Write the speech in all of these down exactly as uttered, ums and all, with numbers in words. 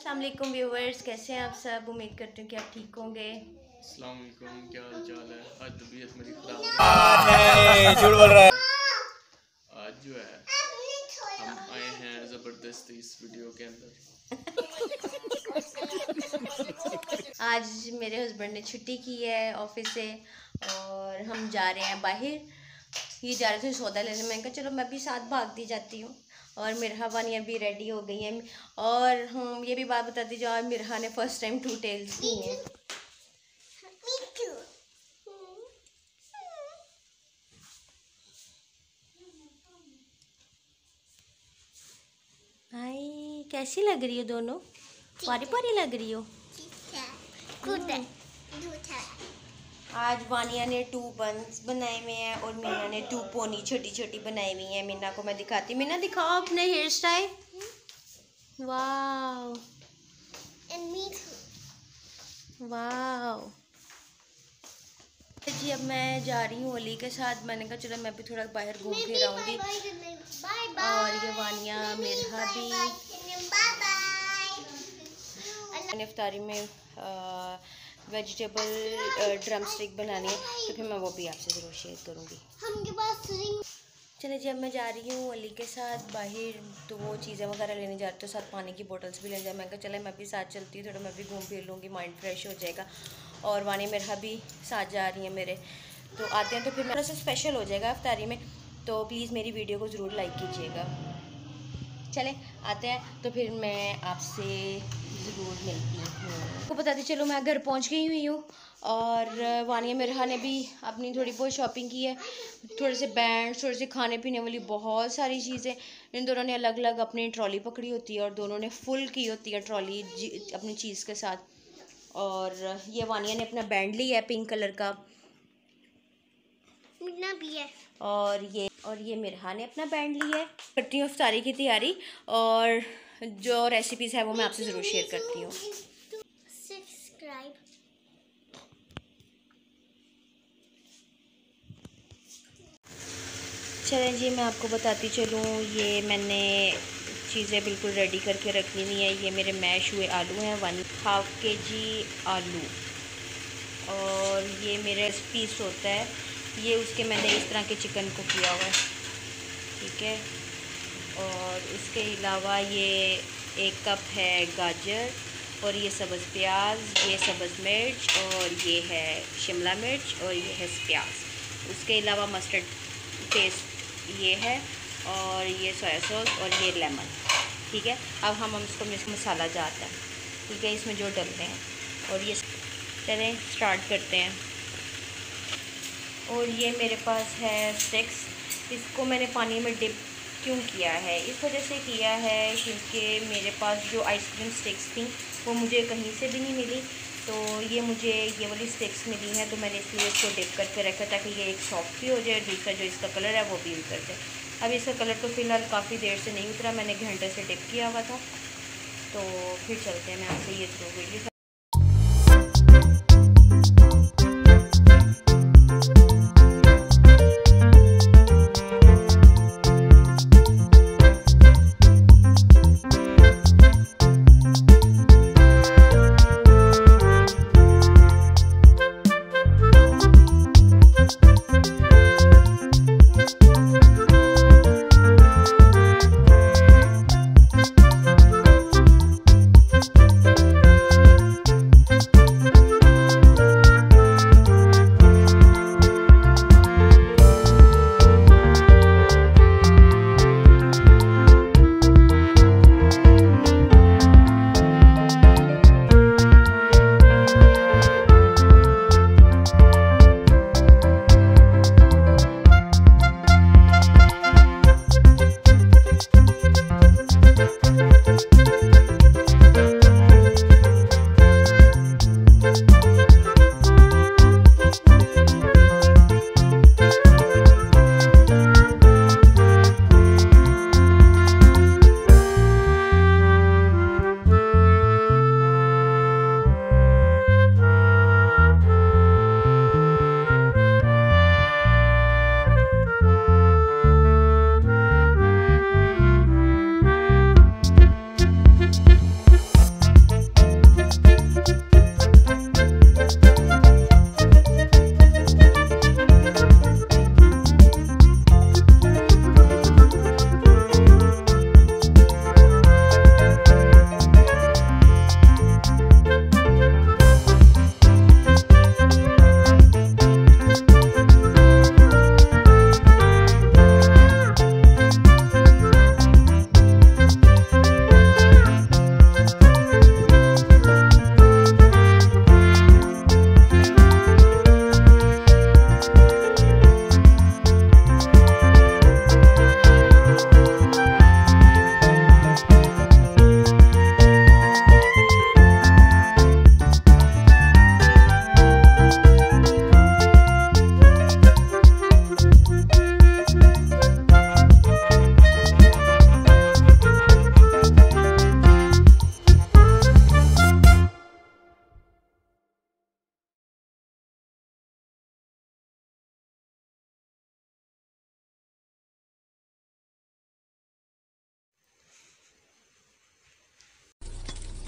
अस्सलाम वालेकुम व्यूवर्स, कैसे हैं आप सब? उम्मीद करते हैं कि आप ठीक होंगे। अस्सलाम वालेकुम, क्या हाल चाल है? आज तबीयत मेरी खराब है, झूठ बोल रहा है। आज जो है हम आए हैं ज़बरदस्त इस वीडियो के अंदर। आज मेरे हस्बैंड ने छुट्टी की है ऑफिस से और हम जा रहे हैं बाहर, ये जा रहे थे सौदा लेने। मैंने कहा चलो मैं भी साथ भाग दी जाती हूँ। और मिरहा वानिया भी रेडी हो गई है। और हम ये भी बात बताती जाओ, मिरहा ने फर्स्ट टाइम टू टेल्स की हैं। भाई कैसी लग रही हो दोनों? पारी पारी लग रही हो। आज वानिया ने टू बंस बनाए हुए हैं और मीना ने टू पोनी छोटी छोटी बनाई हुई हैं। मीना को मैं दिखाती। मीना दिखाओ अपने हेयर स्टाइल। Wow wow. जी अब मैं जा रही हूँ अली के साथ। मैंने कहा चलो मैं भी थोड़ा बाहर घूम के आऊँगी। और ये वानिया मिरहा भी मैंने इफ्तारी में आ, वेजिटेबल ड्रम स्टिक बनानी है, तो फिर मैं वो भी आपसे ज़रूर शेयर करूँगी। हमके पास चले जी, अब मैं जा रही हूँ अली के साथ बाहर, तो वो चीज़ें वगैरह लेने जा रही हूँ, तो साथ पानी की बोटल्स भी लेने जा। मैं कहा चले मैं भी साथ चलती हूँ, थोड़ा मैं भी घूम फिर लूँगी, माइंड फ्रेश हो जाएगा। और वानी मेरा भी साथ जा रही है मेरे, तो आते हैं तो फिर मेरा सब स्पेशल हो जाएगा इफ्तारी में। तो प्लीज़ मेरी वीडियो को ज़रूर लाइक कीजिएगा। चले आते हैं तो फिर मैं आपसे ज़रूर मिलती हूँ। आपको बताते चलो मैं घर पहुँच गई हुई हूँ। और वानिया मिरहा ने भी अपनी थोड़ी बहुत शॉपिंग की है, थोड़े से बैंड्स, थोड़े से खाने पीने वाली बहुत सारी चीज़ें। इन दोनों ने अलग अलग अपनी ट्रॉली पकड़ी होती है और दोनों ने फुल की होती है ट्रॉली अपनी चीज़ के साथ। और ये वानिया ने अपना बैंड लिया है पिंक कलर का भी है। और ये और ये मिरहा ने अपना बैंड लिया है। करती हूँ इफ्तारी की तैयारी और जो रेसिपीज़ है वो मैं आपसे ज़रूर शेयर करती हूँ। सब्सक्राइब चलें जी, मैं आपको बताती चलूँ। ये मैंने चीज़ें बिल्कुल रेडी करके रखी हुई हैं। ये मेरे मैश हुए आलू हैं, वन हाफ के जी आलू। और ये मेरा पीस होता है, ये उसके मैंने इस तरह के चिकन को किया हुआ है, ठीक है। और उसके अलावा ये एक कप है गाजर, और ये सब्ज़ प्याज, ये सब्ज़ मिर्च, और ये है शिमला मिर्च, और ये है प्याज। उसके अलावा मस्टर्ड पेस्ट ये है, और ये सोया सॉस, और ये लेमन, ठीक है। अब हम हम इसको मसाला जाता है, ठीक है, इसमें जो डालते हैं। और ये चलें स्टार्ट करते हैं। और ये मेरे पास है स्टिक्स। इसको मैंने पानी में डिप क्यों किया है? इस वजह से किया है क्योंकि मेरे पास जो आइसक्रीम स्टिक्स थी वो मुझे कहीं से भी नहीं मिली, तो ये मुझे ये वाली स्टिक्स मिली हैं, तो मैंने इसलिए इसको डिप करके रखा ताकि ये एक सॉफ्ट भी हो जाए, दूसरा जो इसका कलर है वो भी उतर जाए। अब इसका कलर तो फ़िलहाल काफ़ी देर से नहीं उतरा, मैंने घंटे से डिप किया हुआ था। तो फिर चलते हैं, मैं आपसे ये थ्रू वीडियो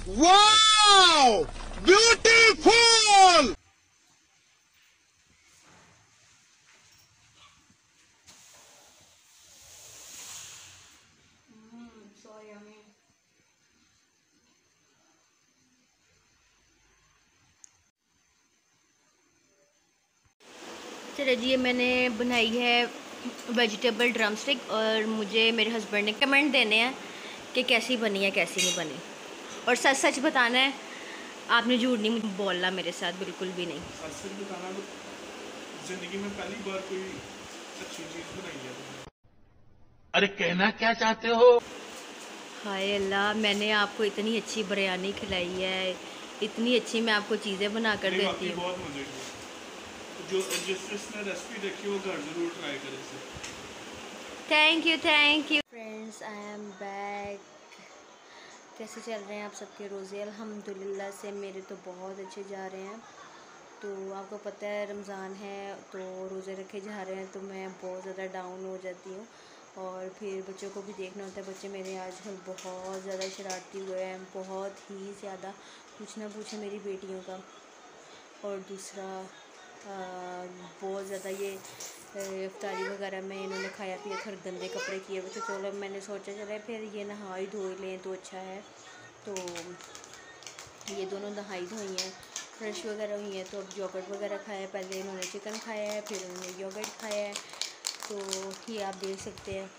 Wow! Beautiful! चलो जी, ये मैंने बनाई है वेजिटेबल ड्रम स्टिक और मुझे मेरे हस्बैंड ने कमेंट देने हैं कि कैसी बनी है कैसी नहीं बनी, और सच सच बताना है, आपने झूठ नहीं बोलना मेरे साथ, बिल्कुल भी नहीं। सच सच बताना, जिंदगी में पहली बार कोई अच्छी चीज़ बनाई है। अरे कहना क्या चाहते हो? हाय अल्लाह, मैंने आपको इतनी अच्छी बिरयानी खिलाई है, इतनी अच्छी मैं आपको चीज़ें बना कर देती हूँ। जो जिसने रेसिपी देखी वो घर जरूर ट्राई करें। Thank you thank you friends, I am back. कैसे चल रहे हैं आप सबके रोज़े? अल्हम्दुलिल्लाह से मेरे तो बहुत अच्छे जा रहे हैं। तो आपको पता है रमज़ान है तो रोज़े रखे जा रहे हैं, तो मैं बहुत ज़्यादा डाउन हो जाती हूँ और फिर बच्चों को भी देखना होता है। बच्चे मेरे आजकल बहुत ज़्यादा शरारती हुए हैं, बहुत ही ज़्यादा, कुछ ना पूछे मेरी बेटियों का। और दूसरा आ, बहुत ज़्यादा ये इफ्तारी वगैरह में इन्होंने खाया पिया था, गंदे कपड़े किए हुए थे। चलो मैंने सोचा चले फिर ये नहाई धोई लें तो अच्छा है, तो ये दोनों नहाई धोई हैं, फ्रेश वगैरह हुई हैं। तो अब योगर्ट वगैरह खाया, पहले इन्होंने चिकन खाया है, फिर उन्होंने योगर्ट खाया है, तो ये आप देख सकते हैं।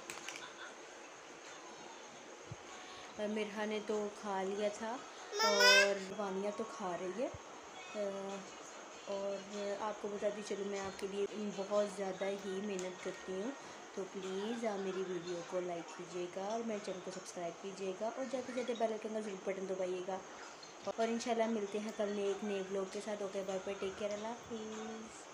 मिरहा ने तो खा लिया था और वानिया तो खा रही है। आ, और आपको बताती चलूँ, मैं आपके लिए बहुत ज़्यादा ही मेहनत करती हूँ, तो प्लीज़ आप मेरी वीडियो को लाइक कीजिएगा और मेरे चैनल को सब्सक्राइब कीजिएगा और ज़्यादा से ज़्यादा बेल आइकन का जरूर बटन दबाइएगा। और इंशाल्लाह मिलते हैं कल नए एक नए ब्लॉग के साथ। Okay bye bye, take care, अल्लाह हाफिज़।